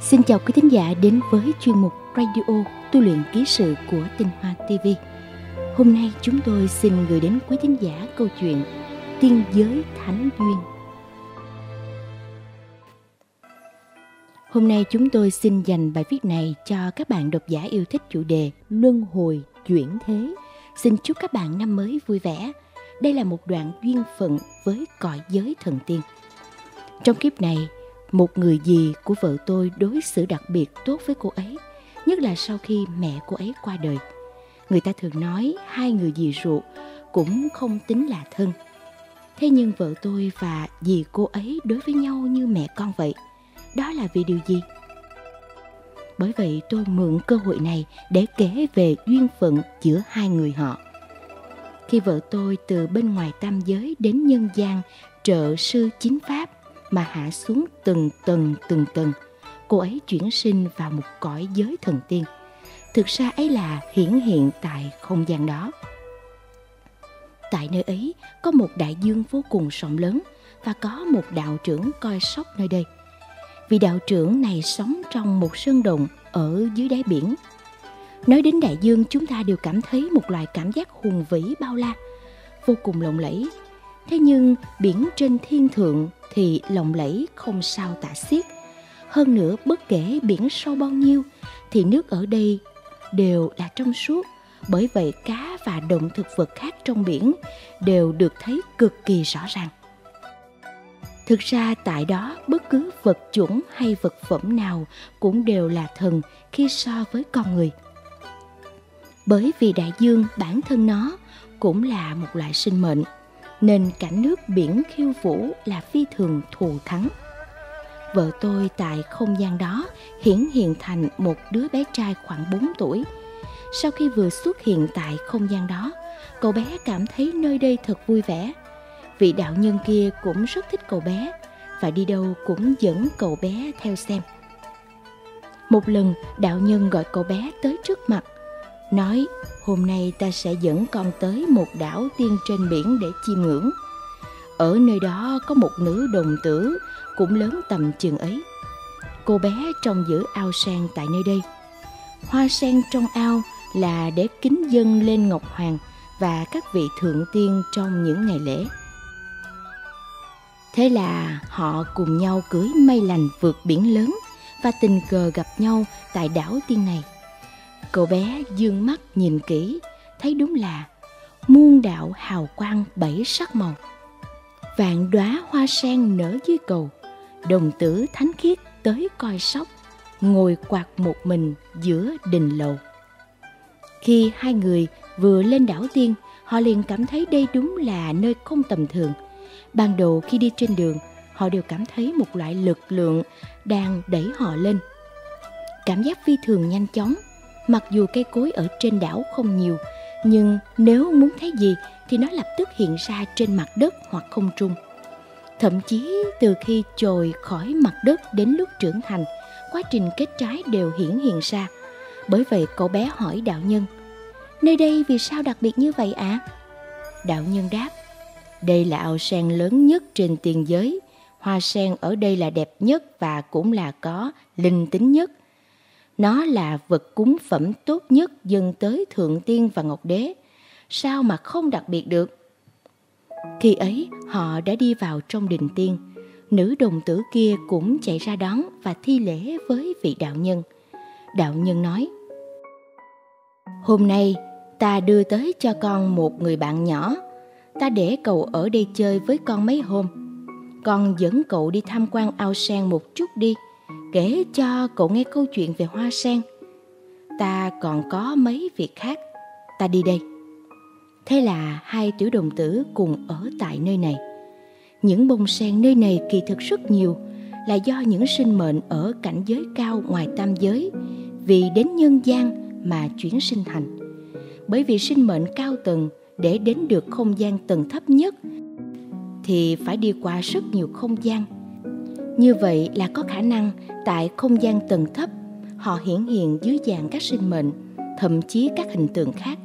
Xin chào quý thính giả đến với chuyên mục Radio Tu luyện ký sự của Tinh Hoa TV. Hôm nay chúng tôi xin gửi đến quý thính giả câu chuyện Tiên giới Thánh duyên. Hôm nay chúng tôi xin dành bài viết này cho các bạn độc giả yêu thích chủ đề luân hồi chuyển thế. Xin chúc các bạn năm mới vui vẻ. Đây là một đoạn duyên phận với cõi giới thần tiên. Trong kiếp này, một người dì của vợ tôi đối xử đặc biệt tốt với cô ấy, nhất là sau khi mẹ cô ấy qua đời. Người ta thường nói hai người dì ruột cũng không tính là thân. Thế nhưng vợ tôi và dì cô ấy đối với nhau như mẹ con vậy. Đó là vì điều gì? Bởi vậy tôi mượn cơ hội này để kể về duyên phận giữa hai người họ. Khi vợ tôi từ bên ngoài tam giới đến nhân gian trợ sư chính pháp mà hạ xuống từng tầng, cô ấy chuyển sinh vào một cõi giới thần tiên. Thực ra ấy là hiển hiện tại không gian đó. Tại nơi ấy có một đại dương vô cùng rộng lớn và có một đạo trưởng coi sóc nơi đây. Vị đạo trưởng này sống trong một sơn động ở dưới đáy biển. Nói đến đại dương, chúng ta đều cảm thấy một loại cảm giác hùng vĩ bao la, vô cùng lộng lẫy. Thế nhưng biển trên thiên thượng thì lộng lẫy không sao tả xiết. Hơn nữa, bất kể biển sâu bao nhiêu thì nước ở đây đều là trong suốt. Bởi vậy cá và động thực vật khác trong biển đều được thấy cực kỳ rõ ràng. Thực ra tại đó bất cứ vật chủng hay vật phẩm nào cũng đều là thần khi so với con người. Bởi vì đại dương bản thân nó cũng là một loại sinh mệnh, nên cảnh nước biển khiêu vũ là phi thường thù thắng. Vợ tôi tại không gian đó hiển hiện thành một đứa bé trai khoảng 4 tuổi. Sau khi vừa xuất hiện tại không gian đó, cậu bé cảm thấy nơi đây thật vui vẻ. Vị đạo nhân kia cũng rất thích cậu bé và đi đâu cũng dẫn cậu bé theo xem. Một lần, đạo nhân gọi cậu bé tới trước mặt, nói hôm nay ta sẽ dẫn con tới một đảo tiên trên biển để chiêm ngưỡng. Ở nơi đó có một nữ đồng tử cũng lớn tầm chừng ấy. Cô bé trông giữ ao sen tại nơi đây. Hoa sen trong ao là để kính dâng lên Ngọc Hoàng và các vị thượng tiên trong những ngày lễ. Thế là họ cùng nhau cưỡi mây lành vượt biển lớn và tình cờ gặp nhau tại đảo tiên này. Cậu bé dương mắt nhìn kỹ, thấy đúng là muôn đạo hào quang bảy sắc màu. Vạn đóa hoa sen nở dưới cầu, đồng tử thánh khiết tới coi sóc, ngồi quạt một mình giữa đình lầu. Khi hai người vừa lên đảo tiên, họ liền cảm thấy đây đúng là nơi không tầm thường. Ban đầu khi đi trên đường, họ đều cảm thấy một loại lực lượng đang đẩy họ lên. Cảm giác phi thường nhanh chóng. Mặc dù cây cối ở trên đảo không nhiều, nhưng nếu muốn thấy gì thì nó lập tức hiện ra trên mặt đất hoặc không trung. Thậm chí từ khi chồi khỏi mặt đất đến lúc trưởng thành, quá trình kết trái đều hiện ra. Bởi vậy cậu bé hỏi đạo nhân, nơi đây vì sao đặc biệt như vậy ạ? Đạo nhân đáp, đây là ao sen lớn nhất trên tiên giới. Hoa sen ở đây là đẹp nhất và cũng là có linh tính nhất. Nó là vật cúng phẩm tốt nhất dâng tới thượng tiên và ngọc đế. Sao mà không đặc biệt được? Khi ấy họ đã đi vào trong đình tiên. Nữ đồng tử kia cũng chạy ra đón và thi lễ với vị đạo nhân. Đạo nhân nói, hôm nay ta đưa tới cho con một người bạn nhỏ. Ta để cậu ở đây chơi với con mấy hôm. Con dẫn cậu đi tham quan ao sen một chút đi. Kể cho cậu nghe câu chuyện về hoa sen. Ta còn có mấy việc khác. Ta đi đây. Thế là hai tiểu đồng tử cùng ở tại nơi này. Những bông sen nơi này kỳ thực rất nhiều, là do những sinh mệnh ở cảnh giới cao ngoài tam giới vì đến nhân gian mà chuyển sinh thành. Bởi vì sinh mệnh cao tầng để đến được không gian tầng thấp nhất thì phải đi qua rất nhiều không gian. Như vậy là có khả năng tại không gian tầng thấp, họ hiển hiện dưới dạng các sinh mệnh, thậm chí các hình tượng khác.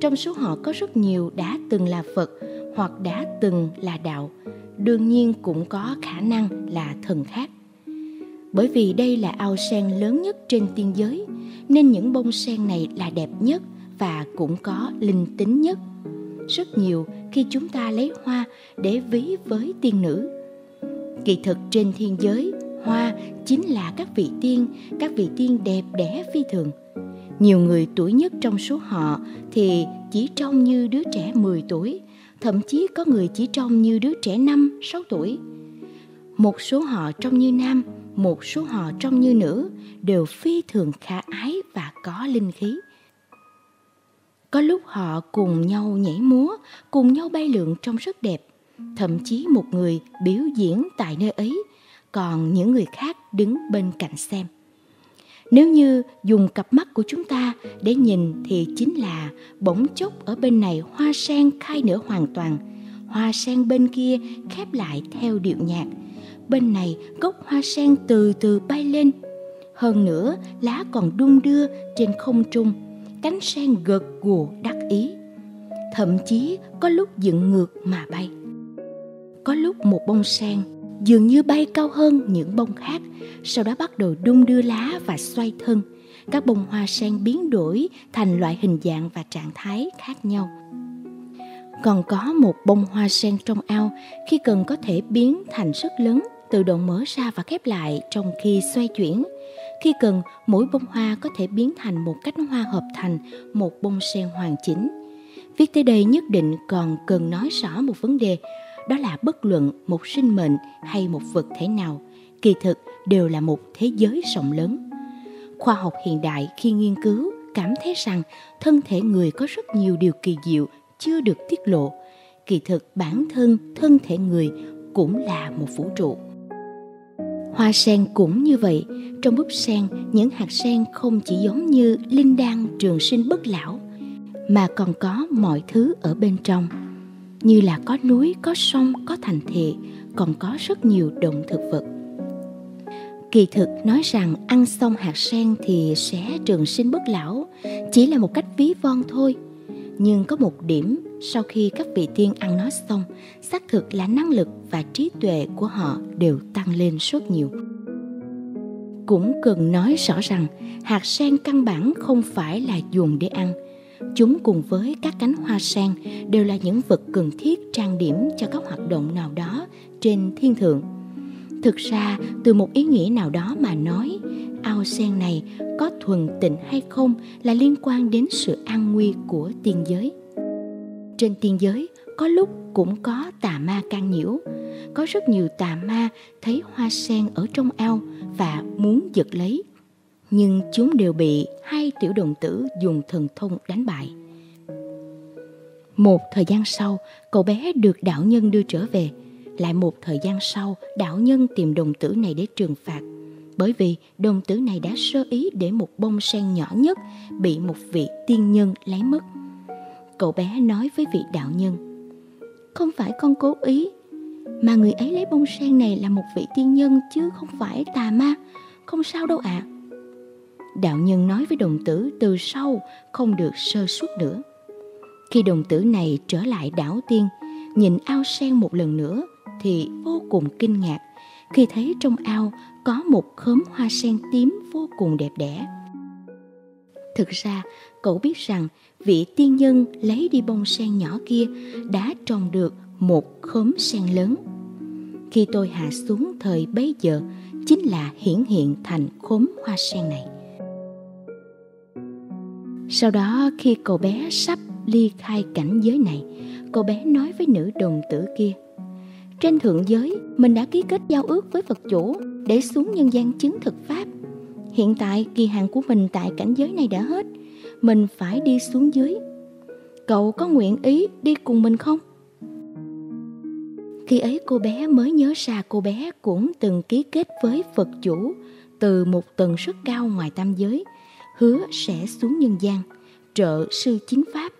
Trong số họ có rất nhiều đã từng là Phật hoặc đã từng là đạo, đương nhiên cũng có khả năng là thần khác. Bởi vì đây là ao sen lớn nhất trên tiên giới, nên những bông sen này là đẹp nhất và cũng có linh tính nhất. Rất nhiều khi chúng ta lấy hoa để ví với tiên nữ. Kỳ thực trên thiên giới, hoa chính là các vị tiên đẹp đẽ phi thường. Nhiều người tuổi nhất trong số họ thì chỉ trông như đứa trẻ 10 tuổi, thậm chí có người chỉ trông như đứa trẻ 5, 6 tuổi. Một số họ trông như nam, một số họ trông như nữ, đều phi thường khả ái và có linh khí. Có lúc họ cùng nhau nhảy múa, cùng nhau bay lượn trông rất đẹp. Thậm chí một người biểu diễn tại nơi ấy, còn những người khác đứng bên cạnh xem. Nếu như dùng cặp mắt của chúng ta để nhìn thì chính là bỗng chốc ở bên này hoa sen khai nở hoàn toàn, hoa sen bên kia khép lại theo điệu nhạc. Bên này gốc hoa sen từ từ bay lên, hơn nữa lá còn đung đưa trên không trung, cánh sen gật gù đắc ý, thậm chí có lúc dựng ngược mà bay. Có lúc một bông sen dường như bay cao hơn những bông khác, sau đó bắt đầu đung đưa lá và xoay thân. Các bông hoa sen biến đổi thành loại hình dạng và trạng thái khác nhau. Còn có một bông hoa sen trong ao khi cần có thể biến thành rất lớn, tự động mở ra và khép lại trong khi xoay chuyển. Khi cần, mỗi bông hoa có thể biến thành một cánh hoa hợp thành một bông sen hoàn chỉnh. Viết tới đây nhất định còn cần nói rõ một vấn đề, đó là bất luận một sinh mệnh hay một vật thể nào, kỳ thực đều là một thế giới rộng lớn. Khoa học hiện đại khi nghiên cứu cảm thấy rằng thân thể người có rất nhiều điều kỳ diệu chưa được tiết lộ. Kỳ thực bản thân thân thể người cũng là một vũ trụ. Hoa sen cũng như vậy, trong búp sen, những hạt sen không chỉ giống như linh đan trường sinh bất lão, mà còn có mọi thứ ở bên trong, như là có núi, có sông, có thành thị, còn có rất nhiều động thực vật. Kỳ thực nói rằng ăn xong hạt sen thì sẽ trường sinh bất lão chỉ là một cách ví von thôi. Nhưng có một điểm, sau khi các vị tiên ăn nó xong, xác thực là năng lực và trí tuệ của họ đều tăng lên rất nhiều. Cũng cần nói rõ rằng hạt sen căn bản không phải là dùng để ăn. Chúng cùng với các cánh hoa sen đều là những vật cần thiết trang điểm cho các hoạt động nào đó trên thiên thượng. Thực ra, từ một ý nghĩa nào đó mà nói, ao sen này có thuần tịnh hay không là liên quan đến sự an nguy của tiên giới. Trên tiên giới, có lúc cũng có tà ma can nhiễu. Có rất nhiều tà ma thấy hoa sen ở trong ao và muốn giật lấy, nhưng chúng đều bị hai tiểu đồng tử dùng thần thông đánh bại. Một thời gian sau, cậu bé được đạo nhân đưa trở về. Lại một thời gian sau, đạo nhân tìm đồng tử này để trừng phạt, bởi vì đồng tử này đã sơ ý để một bông sen nhỏ nhất bị một vị tiên nhân lấy mất. Cậu bé nói với vị đạo nhân: "Không phải con cố ý, mà người ấy lấy bông sen này là một vị tiên nhân chứ không phải tà ma, không sao đâu ạ." Đạo nhân nói với đồng tử từ sau không được sơ suất nữa. Khi đồng tử này trở lại đảo tiên, nhìn ao sen một lần nữa thì vô cùng kinh ngạc khi thấy trong ao có một khóm hoa sen tím vô cùng đẹp đẽ. Thực ra, cậu biết rằng vị tiên nhân lấy đi bông sen nhỏ kia đã trồng được một khóm sen lớn. Khi tôi hạ xuống thời bấy giờ, chính là hiển hiện thành khóm hoa sen này. Sau đó khi cậu bé sắp ly khai cảnh giới này, cậu bé nói với nữ đồng tử kia: "Trên thượng giới, mình đã ký kết giao ước với Phật chủ để xuống nhân gian chứng thực Pháp. Hiện tại kỳ hạn của mình tại cảnh giới này đã hết, mình phải đi xuống dưới. Cậu có nguyện ý đi cùng mình không?" Khi ấy cô bé mới nhớ ra cô bé cũng từng ký kết với Phật chủ từ một tầng rất cao ngoài tam giới, hứa sẽ xuống nhân gian, trợ sư chính Pháp.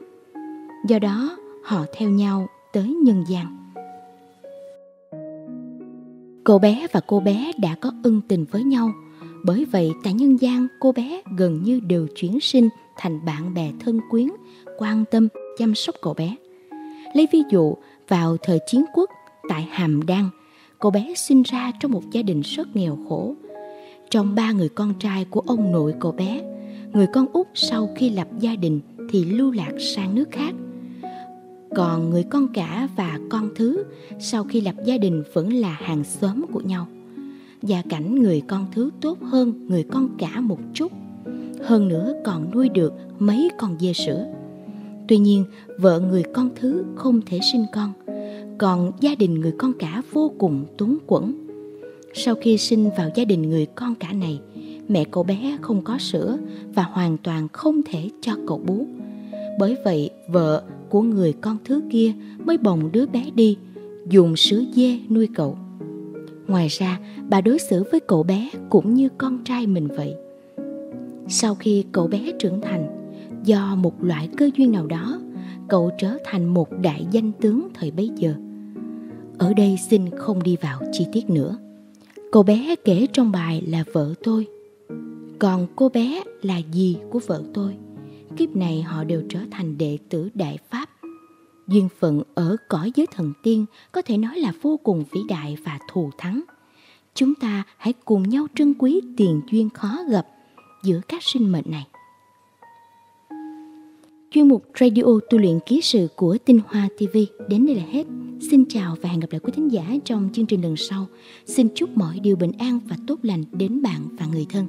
Do đó, họ theo nhau tới nhân gian. Cậu bé và cô bé đã có ân tình với nhau, bởi vậy tại nhân gian cô bé gần như đều chuyển sinh thành bạn bè thân quyến, quan tâm chăm sóc cậu bé. Lấy ví dụ, vào thời chiến quốc tại Hàm Đan, cậu bé sinh ra trong một gia đình rất nghèo khổ. Trong ba người con trai của ông nội cậu bé, người con út sau khi lập gia đình thì lưu lạc sang nước khác. Còn người con cả và con thứ sau khi lập gia đình vẫn là hàng xóm của nhau. Gia cảnh người con thứ tốt hơn người con cả một chút. Hơn nữa còn nuôi được mấy con dê sữa. Tuy nhiên, vợ người con thứ không thể sinh con. Còn gia đình người con cả vô cùng túng quẫn. Sau khi sinh vào gia đình người con cả này, mẹ cậu bé không có sữa và hoàn toàn không thể cho cậu bú. Bởi vậy, vợ của người con thứ kia mới bồng đứa bé đi, dùng sữa dê nuôi cậu. Ngoài ra, bà đối xử với cậu bé cũng như con trai mình vậy. Sau khi cậu bé trưởng thành, do một loại cơ duyên nào đó, cậu trở thành một đại danh tướng thời bấy giờ. Ở đây xin không đi vào chi tiết nữa. Cậu bé kể trong bài là vợ tôi, còn cô bé là dì của vợ tôi. Kiếp này họ đều trở thành đệ tử Đại Pháp. Duyên phận ở cõi giới thần tiên có thể nói là vô cùng vĩ đại và thù thắng. Chúng ta hãy cùng nhau trân quý tiền duyên khó gặp giữa các sinh mệnh này. Chuyên mục Radio Tu luyện ký sự của Tinh Hoa TV đến đây là hết. Xin chào và hẹn gặp lại quý thính giả trong chương trình lần sau. Xin chúc mọi điều bình an và tốt lành đến bạn và người thân.